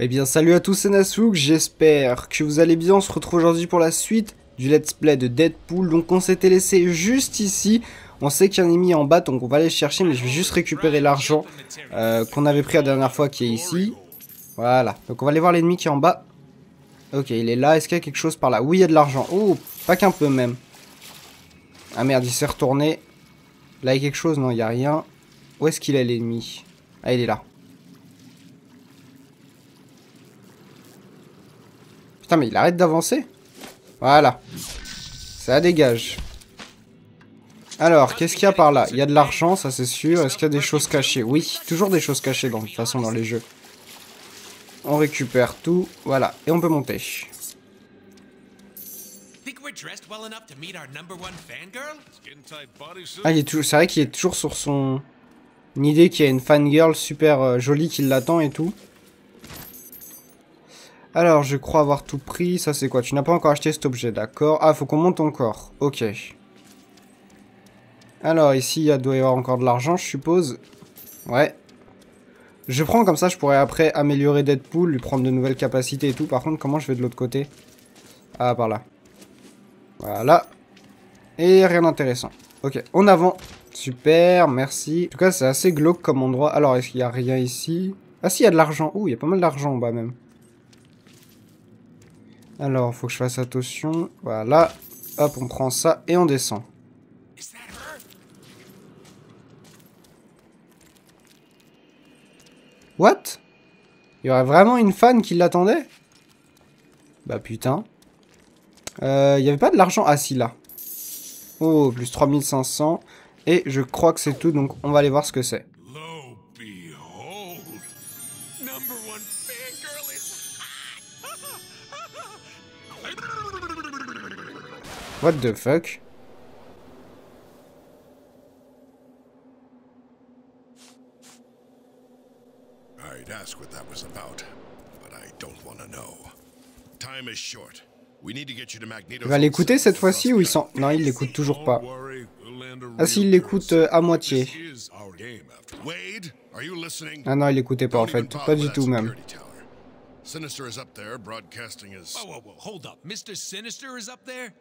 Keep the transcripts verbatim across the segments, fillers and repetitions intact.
Eh bien salut à tous, c'est Nasouk, j'espère que vous allez bien. On se retrouve aujourd'hui pour la suite du let's play de Deadpool. Donc on s'était laissé juste ici, on sait qu'il y a un ennemi en bas, donc on va aller le chercher, mais je vais juste récupérer l'argent euh, qu'on avait pris la dernière fois qui est ici. Voilà, donc on va aller voir l'ennemi qui est en bas. Ok, il est là, est-ce qu'il y a quelque chose par là? Oui, il y a de l'argent, oh, pas qu'un peu même. Ah merde, il s'est retourné. Là il y a quelque chose, non il n'y a rien. Où est-ce qu'il est l'ennemi? Ah il est là. Putain mais il arrête d'avancer. Voilà. Ça dégage. Alors, qu'est-ce qu'il y a par là? Il y a de l'argent, ça c'est sûr. Est-ce qu'il y a des choses cachées? Oui, toujours des choses cachées de toute façon dans les jeux. On récupère tout. Voilà. Et on peut monter. Ah, il est toujours... C'est vrai qu'il est toujours sur son... Une idée qu'il y a une fangirl super euh, jolie qui l'attend et tout. Alors, je crois avoir tout pris. Ça, c'est quoi? Tu n'as pas encore acheté cet objet, d'accord? Ah, faut qu'on monte encore. Ok. Alors, ici, il doit y avoir encore de l'argent, je suppose. Ouais. Je prends comme ça, je pourrais après améliorer Deadpool, lui prendre de nouvelles capacités et tout. Par contre, comment je vais de l'autre côté? Ah, par là. Voilà. Et rien d'intéressant. Ok, en avant. Super, merci. En tout cas, c'est assez glauque comme endroit. Alors, est-ce qu'il n'y a rien ici? Ah si, il y a de l'argent. Ouh, il y a pas mal d'argent en bas même. Alors, faut que je fasse attention. Voilà. Hop, on prend ça et on descend. What? Il y aurait vraiment une fan qui l'attendait? Bah putain. Euh, il n'y avait pas de l'argent assis là. Oh, plus trois mille cinq cents. Et je crois que c'est tout, donc on va aller voir ce que c'est. What the fuck? I'd ask what that was about, but I don't want to know. Time is short. We need to get you to Magneto. Il va l'écouter cette fois-ci ou il s'en... Non, il l'écoute toujours pas. Ah si, il l'écoute euh, à moitié. Ah non, il l'écoutait pas en fait, pas du tout même. Sinister is up there broadcasting his... Whoa, whoa, whoa, hold up. Mr Sinister is up there?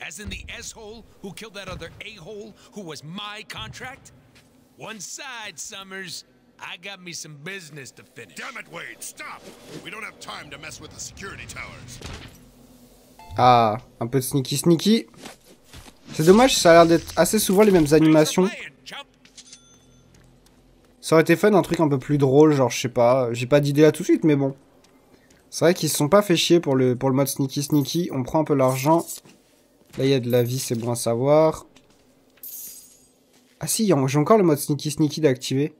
As in the asshole who killed that other a-hole who was my contract? One side, Summers. I got me some business to finish. Damn it, Wade, stop! We don't have time to mess with the security towers. Ah, un peu de sneaky sneaky. C'est dommage, ça a l'air d'être assez souvent les mêmes animations. Ça aurait été fun, un truc un peu plus drôle, genre je sais pas, j'ai pas d'idée là tout de suite, mais bon. C'est vrai qu'ils se sont pas fait chier pour le, pour le mode sneaky sneaky, on prend un peu l'argent. Là, il y a de la vie, c'est bon à savoir. Ah si, j'ai encore le mode sneaky sneaky d'activer.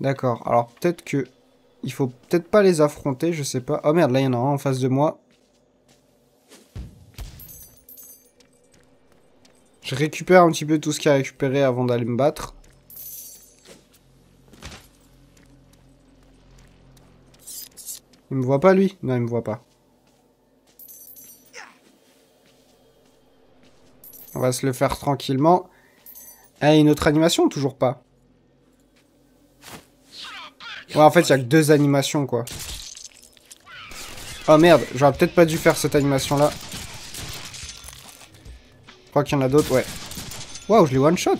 D'accord, alors peut-être que... Il faut peut-être pas les affronter, je sais pas. Oh merde, là, il y en a un en face de moi. Je récupère un petit peu tout ce qu'il y a récupéré avant d'aller me battre. Il me voit pas, lui? Non, il me voit pas. On va se le faire tranquillement. Ah, une autre animation, toujours pas. Ouais, en fait, il n'y a que deux animations, quoi. Oh merde, j'aurais peut-être pas dû faire cette animation-là. Je crois qu'il y en a d'autres, ouais. Waouh, je l'ai one-shot.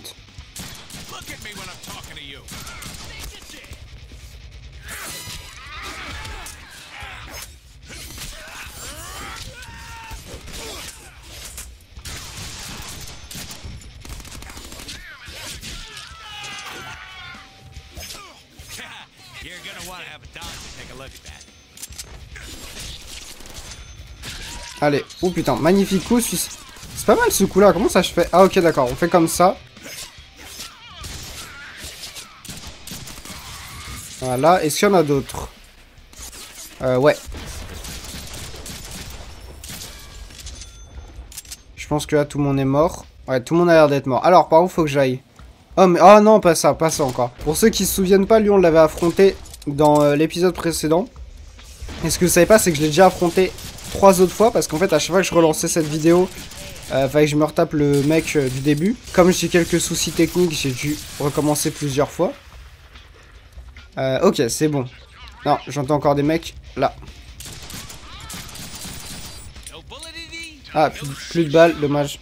Allez, oh putain, magnifique coup, c'est pas mal ce coup là, comment ça je fais? Ah ok d'accord, on fait comme ça. Voilà, est-ce qu'il y en a d'autres? Euh ouais. Je pense que là tout le monde est mort. Ouais, tout le monde a l'air d'être mort. Alors par où faut que j'aille? Oh mais, oh non, pas ça, pas ça encore. Pour ceux qui se souviennent pas, lui on l'avait affronté dans euh, l'épisode précédent. Et ce que vous savez pas, c'est que je l'ai déjà affronté trois autres fois, parce qu'en fait à chaque fois que je relançais cette vidéo, euh, fallait que je me retape le mec euh, du début. Comme j'ai quelques soucis techniques, j'ai dû recommencer plusieurs fois. Euh, ok, c'est bon. Non, j'entends encore des mecs, là. Ah, plus, plus de balles, dommage.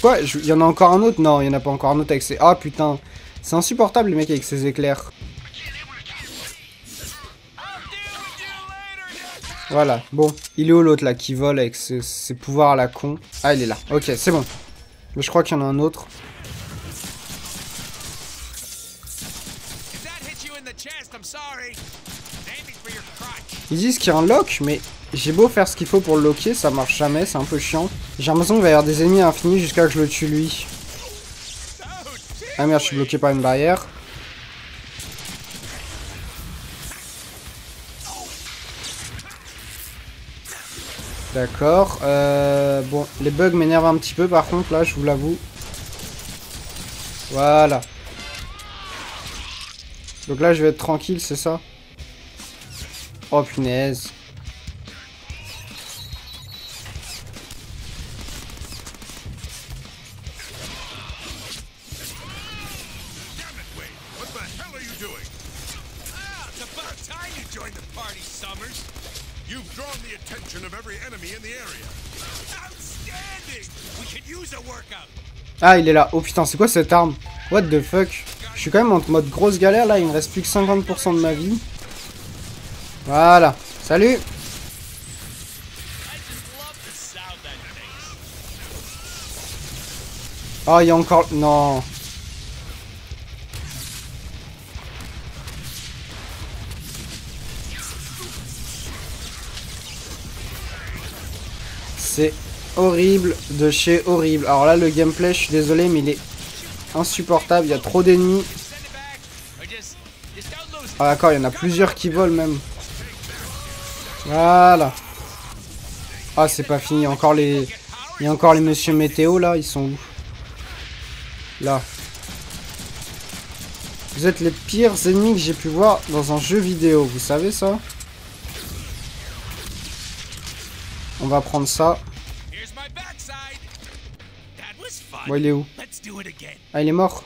Quoi? Il y en a encore un autre? Non, il n'y en a pas encore un autre avec ces... Ah putain, c'est insupportable les mecs avec ces éclairs. Voilà, bon, il est où l'autre là qui vole avec ses, ses pouvoirs à la con? Ah, il est là, ok, c'est bon. Mais je crois qu'il y en a un autre. Ils disent qu'il y a un lock, mais j'ai beau faire ce qu'il faut pour le locker, ça marche jamais, c'est un peu chiant. J'ai l'impression qu'il va y avoir des ennemis à l'infini jusqu'à que je le tue lui. Ah merde, je suis bloqué par une barrière. D'accord, euh, bon, les bugs m'énervent un petit peu par contre, là, je vous l'avoue. Voilà. Donc là, je vais être tranquille, c'est ça? Oh punaise. Ah, il est là. Oh putain, c'est quoi cette arme? What the fuck? Je suis quand même en mode grosse galère là, il me reste plus que cinquante pour cent de ma vie. Voilà, salut. Oh, il y a encore... Non. C'est horrible de chez horrible. Alors là, le gameplay, je suis désolé, mais il est insupportable. Il y a trop d'ennemis. Ah d'accord, il y en a plusieurs qui volent même. Voilà. Ah, c'est pas fini. Il y a encore les... Il y a encore les monsieur météo, là. Ils sont où? Là. Vous êtes les pires ennemis que j'ai pu voir dans un jeu vidéo. Vous savez ça? On va prendre ça. Bon, il est où? Ah, il est mort.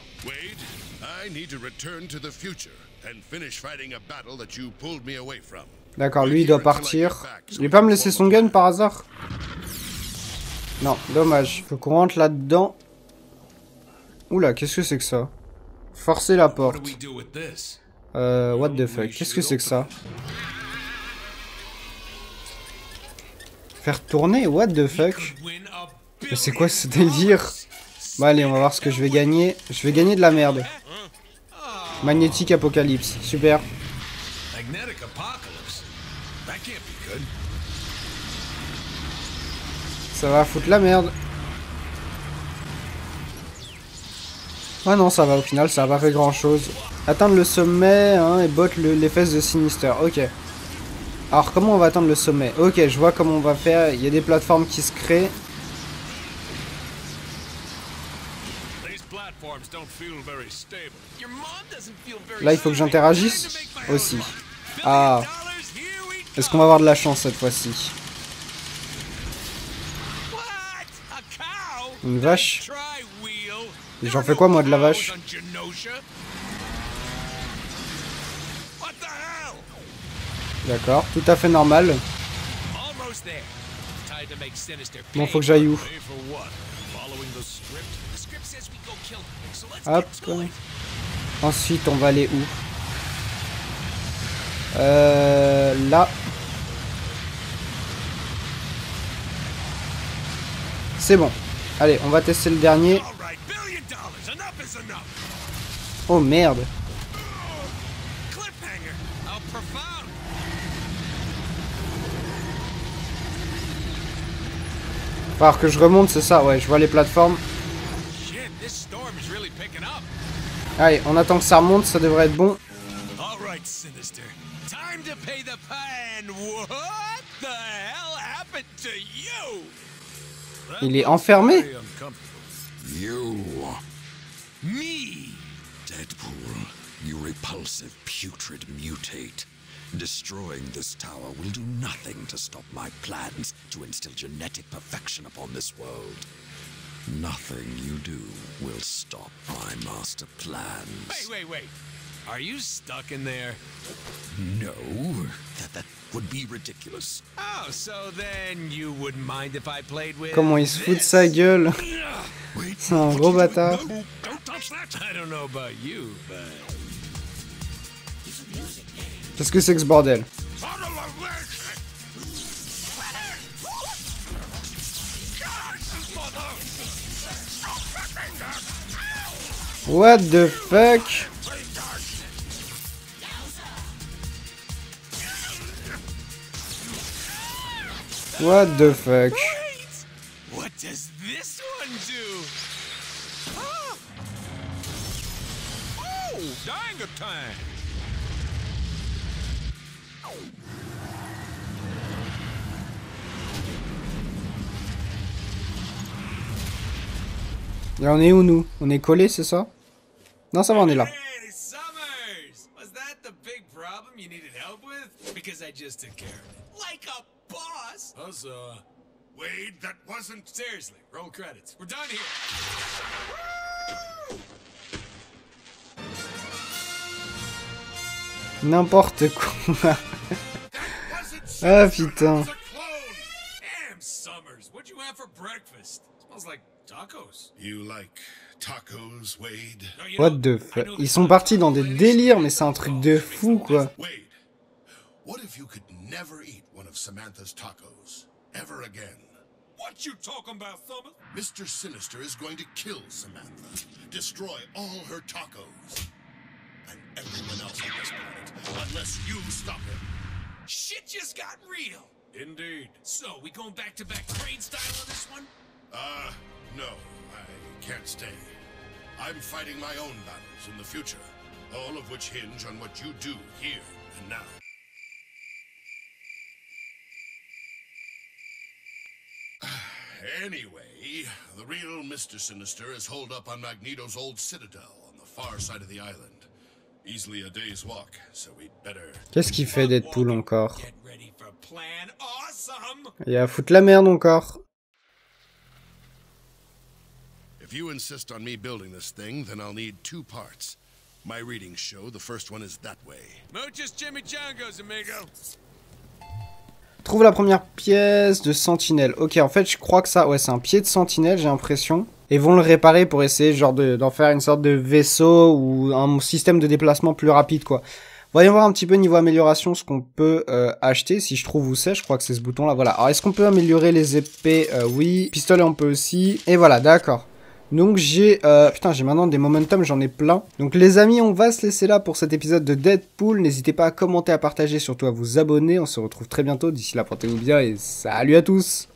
D'accord, lui il doit partir. Il est pas me laisser son gun par hasard? Non, dommage. Faut qu'on rentre là-dedans. Oula, qu'est-ce que c'est que ça? Forcer la porte. Euh, what the fuck? Qu'est-ce que c'est que ça? Faire tourner? What the fuck? Mais c'est quoi ce délire? Bon allez, on va voir ce que je vais gagner. Je vais gagner de la merde. Magnétique apocalypse, super. Ça va foutre la merde. Ah non, ça va, au final, ça n'a pas fait grand chose. Atteindre le sommet hein, et botte le, les fesses de Sinister, ok. Alors comment on va atteindre le sommet? Ok, je vois comment on va faire, il y a des plateformes qui se créent. Là, il faut que j'interagisse aussi. Ah. Est-ce qu'on va avoir de la chance cette fois-ci? Une vache? J'en fais quoi, moi, de la vache? D'accord, tout à fait normal. Bon, faut que j'aille où? Hop. Ensuite, on va aller où? Euh... Là. C'est bon. Allez, on va tester le dernier. Oh, merde. Faut alors que je remonte, c'est ça? Ouais, je vois les plateformes. Allez, on attend que ça remonte, ça devrait être bon. Il est enfermé? You. Me. Deadpool, you repulsive putrid mutate. Destroying this tower will do nothing to stop my plans to instill genetic perfection upon this world. Nothing you do will stop my master plans. Wait, wait, wait. Are you stuck in there? No, that, that would be ridiculous. Oh, so then you wouldn't mind if I played with. Comment il se fout de sa gueule. C'est un gros bâtard. Qu'est-ce que c'est que ce bordel? What the fuck? What the fuck? What does this one do? Oh, oh dying of time. Et on est où nous? On est collés, c'est ça? Non, ça va, on est là. Hey, Summers! Was that the big problem you needed help with? Because I just took care of it. Like a boss! Also, uh, Wade, that wasn't... Seriously, roll credits. We're done here. N'importe quoi. Ah, putain. Damn, Summers, what'd you have for breakfast? Smells like... Tacos. You like tacos, Wade? What the fuck? Ils sont partis dans des délires, mais c'est un truc de fou, quoi. Wade, what if you could never eat one of Samantha's tacos ever again? What you talking about, Summer? Mr Sinister is going to kill Samantha, destroy all her tacos, and everyone else on this planet, unless you stop him. Shit just got real. Indeed. So we going back to back trade style on this one? Uh. No, I can't stay. I'm fighting my own battles in the future, all of which hinge on what you do here and now. Anyway, the real Mister Sinister is holed up on Magneto's old citadel on the far side of the island. Easily a day's walk, so we'd better... Qu'est-ce qu'il fait Deadpool encore? Il a à foutre la merde encore. If you insist on me building this thing, then I'll need two parts. My readings show the first one is that way. Muchas chimichangas, amigo. Trouve la première pièce de sentinelle. Ok, en fait, je crois que ça, ouais, c'est un pied de sentinelle, j'ai l'impression. Et vont le réparer pour essayer, genre, de, d'en faire une sorte de vaisseau ou un système de déplacement plus rapide, quoi. Voyons voir un petit peu niveau amélioration ce qu'on peut euh, acheter, si je trouve où c'est, je crois que c'est ce bouton-là, voilà. Alors, est-ce qu'on peut améliorer les épées? euh, Oui, pistolet on peut aussi, et voilà, d'accord. Donc j'ai... Euh, putain, j'ai maintenant des momentum, j'en ai plein. Donc les amis, on va se laisser là pour cet épisode de Deadpool. N'hésitez pas à commenter, à partager, surtout à vous abonner. On se retrouve très bientôt. D'ici là, portez-vous bien et salut à tous!